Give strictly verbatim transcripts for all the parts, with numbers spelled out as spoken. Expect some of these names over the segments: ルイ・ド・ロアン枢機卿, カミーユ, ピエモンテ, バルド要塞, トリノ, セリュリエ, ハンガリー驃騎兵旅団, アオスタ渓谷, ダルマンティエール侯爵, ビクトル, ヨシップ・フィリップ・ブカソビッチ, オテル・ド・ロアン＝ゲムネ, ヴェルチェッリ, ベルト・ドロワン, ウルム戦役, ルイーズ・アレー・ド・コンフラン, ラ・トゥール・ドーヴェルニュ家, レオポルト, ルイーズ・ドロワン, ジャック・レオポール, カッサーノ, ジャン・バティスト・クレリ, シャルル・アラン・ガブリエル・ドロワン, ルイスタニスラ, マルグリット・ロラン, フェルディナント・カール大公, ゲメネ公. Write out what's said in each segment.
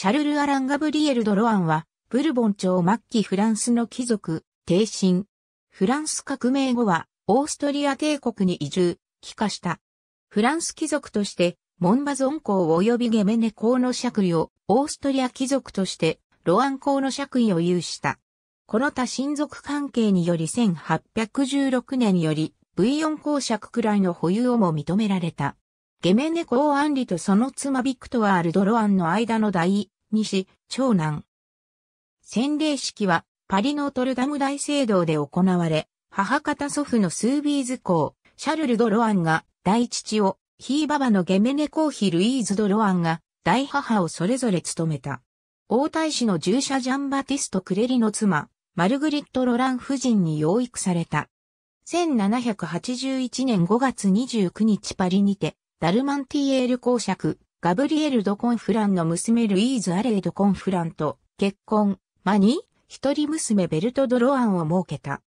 シャルル・アラン・ガブリエル・ドロワンは、ブルボン朝末期フランスの貴族、帝臣。フランス革命後は、オーストリア帝国に移住、帰化した。フランス貴族として、モンバゾン公及びゲメネ公の爵位を、オーストリア貴族として、ロアン公の爵位を有した。この他親族関係によりせんはっぴゃくじゅうろくねんより、ブイヨン公爵くらいの保有をも認められた。ゲメネ公アンリとその妻ビクトワール・ドロワンの間の第二子、長男。洗礼式は、パリノートルダム大聖堂で行われ、母方祖父のスービーズ公、シャルル・ドロワンが大父を、ひいばばのゲメネ公妃ルイーズ・ドロワンが大母をそれぞれ務めた。王太子の従者ジャン・バティスト・クレリの妻、マルグリット・ロラン夫人に養育された。せんななひゃくはちじゅういちねんごがつにじゅうくにちパリにて、ダルマンティエール公爵、ガブリエル・ド・コンフランの娘ルイーズ・アレー・ド・コンフランと結婚。間に、一人娘ベルト・ドロワンを設けた。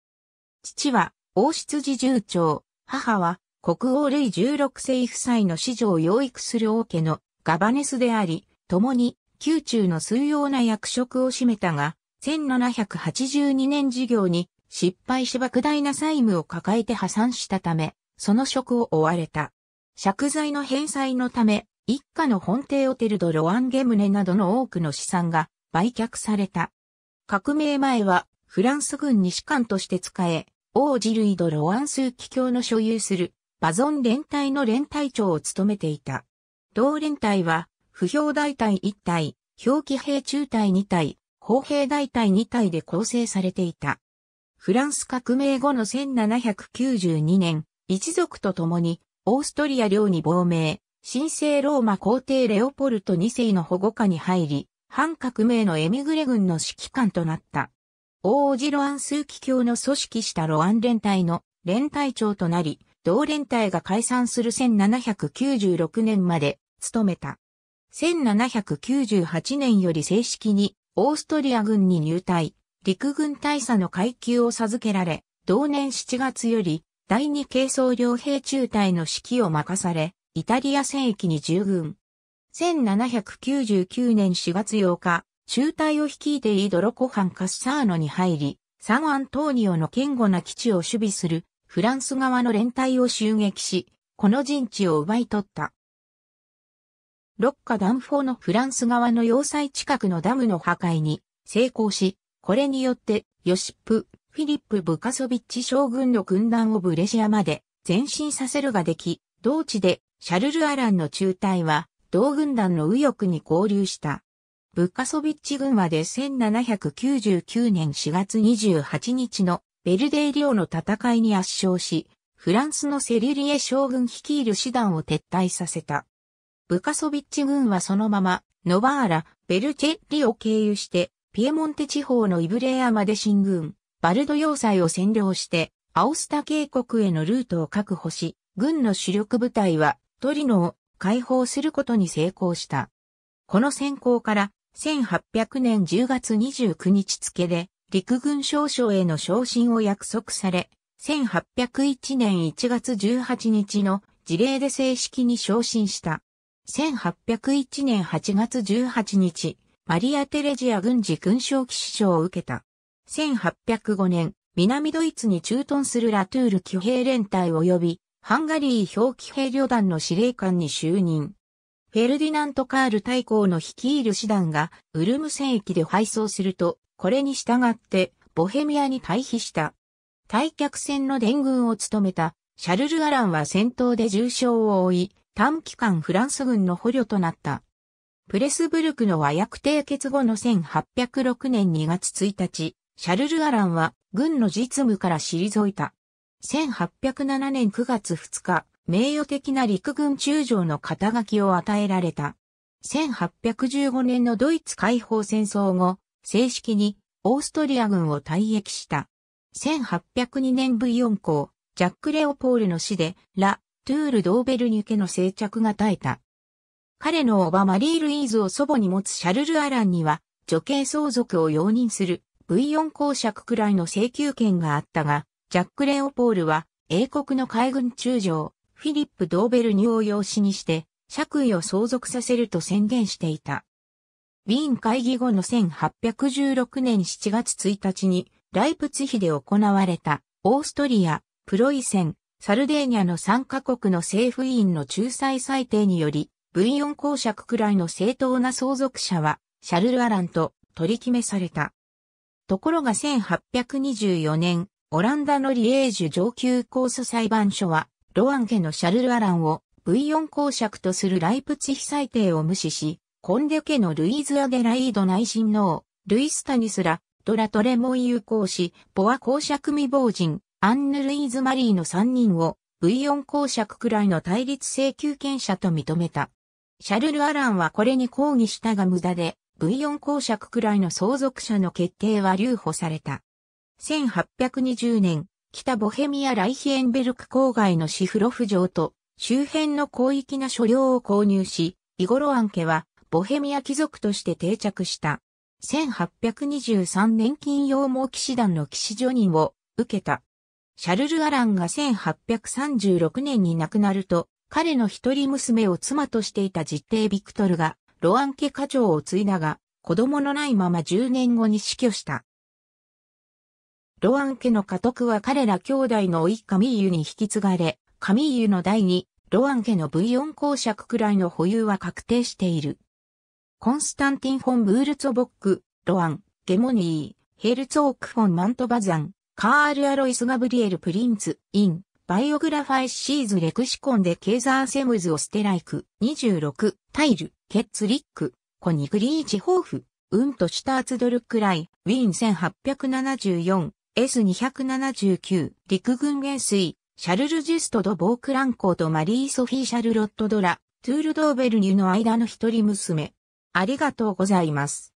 父は、王執事酋長、母は、国王ルイじゅうろくせい夫妻の子女を養育する王家のガバネスであり、共に、宮中の重要な役職を占めたが、せんななひゃくはちじゅうにねん事業に失敗し莫大な債務を抱えて破産したため、その職を追われた。借財の返済のため、一家の本邸オテル・ド・ロワン・ゲムネなどの多くの資産が売却された。革命前はフランス軍に士官として仕え、王子ルイ・ド・ロワン枢機卿の所有するバゾン連隊の連隊長を務めていた。同連隊は不評大隊いったい、骠騎兵中隊にたい、砲兵大隊にたいで構成されていた。フランス革命後のせんななひゃくきゅうじゅうにねん、一族と共にオーストリア領に亡命、神聖ローマ皇帝レオポルトにせいの保護下に入り、反革命のエミグレ軍の指揮官となった。王子ロアン枢機卿の組織したロアン連隊の連隊長となり、同連隊が解散するせんななひゃくきゅうじゅうろくねんまで務めた。せんななひゃくきゅうじゅうはちねんより正式にオーストリア軍に入隊、陸軍大佐の階級を授けられ、同年しちがつよりだいに軽装両兵中隊の指揮を任され、イタリア戦役に従軍。せんななひゃくきゅうじゅうきゅうねんしがつようか、中隊を率いてイドロコハン・カッサーノに入り、サン・アントーニオの堅固な基地を守備するフランス側の連隊を襲撃し、この陣地を奪い取った。ロッカ・ダンフォーのフランス側の要塞近くのダムの破壊に成功し、これによってヨシップ・フィリップ・ブカソビッチ将軍の軍団をブレシアまで前進させるができ、同地でシャルル・アランの中隊は、同軍団の右翼に合流した。ブカソビッチ軍はでせんななひゃくきゅうじゅうきゅうねんしがつにじゅうはちにちのベルデー領の戦いに圧勝し、フランスのセリュリエ将軍率いる師団を撤退させた。ブカソビッチ軍はそのままノバーラ、ベルチェッリを経由して、ピエモンテ地方のイブレアまで進軍、バルド要塞を占領して、アオスタ渓谷へのルートを確保し、軍の主力部隊はトリノを解放することに成功した。この戦功からせんはっぴゃくねんじゅうがつにじゅうくにち付で陸軍少将への昇進を約束され、せんはっぴゃくいちねんいちがつじゅうはちにちの辞令で正式に昇進した。せんはっぴゃくいちねんはちがつじゅうはちにち、マリア・テレジア軍事勲章騎士賞を受けた。せんはっぴゃくごねん、南ドイツに駐屯するラトゥール騎兵連隊及び、ハンガリー骠騎兵旅団の司令官に就任。フェルディナント・カール大公の率いる師団がウルム戦役で敗走すると、これに従ってボヘミアに退避した。退却戦の伝軍を務めたシャルル・アランは戦闘で重傷を負い、短期間フランス軍の捕虜となった。プレスブルクの和約締結後のせんはっぴゃくろくねんにがつついたち、シャルル・アランは軍の実務から退いた。せんはっぴゃくななねんくがつふつか、名誉的な陸軍中将の肩書きを与えられた。せんはっぴゃくじゅうごねんのドイツ解放戦争後、正式にオーストリア軍を退役した。せんはっぴゃくにねんブイヨン公、ジャック・レオポールの死で、ラ・トゥール・ドーベルニュ家の生着が絶えた。彼の叔母マリー・ルイーズを祖母に持つシャルル・アランには、女系相続を容認するブイヨン公爵くらいの請求権があったが、ジャック・レオポールは、英国の海軍中将、フィリップ・ドーベルニュを養子にして、爵位を相続させると宣言していた。ウィーン会議後のせんはっぴゃくじゅうろくねんしちがつついたちにライプツヒで行われたオーストリア、プロイセン、サルデーニャのさんかこくの政府委員の仲裁裁定により、ブイヨン公爵くらいの正当な相続者はシャルル・アランと取り決めされた。ところがせんはっぴゃくにじゅうよねん、オランダのリエージュ上級控訴裁判所は、ロアン家のシャルル・アランをブイヨン公爵とするライプツヒ裁定を無視し、コンデ家のルイーズ・アデライード内親王、ルイスタニスラ、ドラ・トレモン友好使、ポワ公爵未亡人、アンヌ・ルイーズ・マリーのさんにんを、ブイヨン公爵くらいの対立請求権者と認めた。シャルル・アランはこれに抗議したが無駄で、ブイヨン公爵くらいの相続者の決定は留保された。せんはっぴゃくにじゅうねん、北ボヘミア・ライヒエンベルク郊外のシフロフ城と周辺の広域な所領を購入し、ビゴロアン家はボヘミア貴族として定着した。せんはっぴゃくにじゅうさんねん金羊毛騎士団の騎士叙任を受けた。シャルル・アランがせんはっぴゃくさんじゅうろくねんに亡くなると、彼の一人娘を妻としていた実弟ビクトルが、ロアン家家長を継いだが、子供のないままじゅうねんごに死去した。ロアン家の家督は彼ら兄弟の甥カミーユに引き継がれ、カミーユの代に、ロアン家のブイヨン公爵くらいの保有は確定している。コンスタンティン・フォン・ブールツォボック、ロアン、ゲモニー、ヘルツォーク・フォン・マントバザン、カール・アロイス・ガブリエル・プリンツ・イン、バイオグラファイ・シーズ・レクシコンでケーザー・セムズ・オステライク、にじゅうろく、タイル、ケッツ・リック、コニグリーチ・ホーフ、ウント・シュターツドルクライ、ウィーンせんはっぴゃくななじゅうよん、エスにひゃくななじゅうきゅう、陸軍元帥、シャルル・ジュスト・ド・ボークラン公とマリー・ソフィー・シャルロット・ドラ、トゥール・ドーベルニュの間の一人娘。ありがとうございます。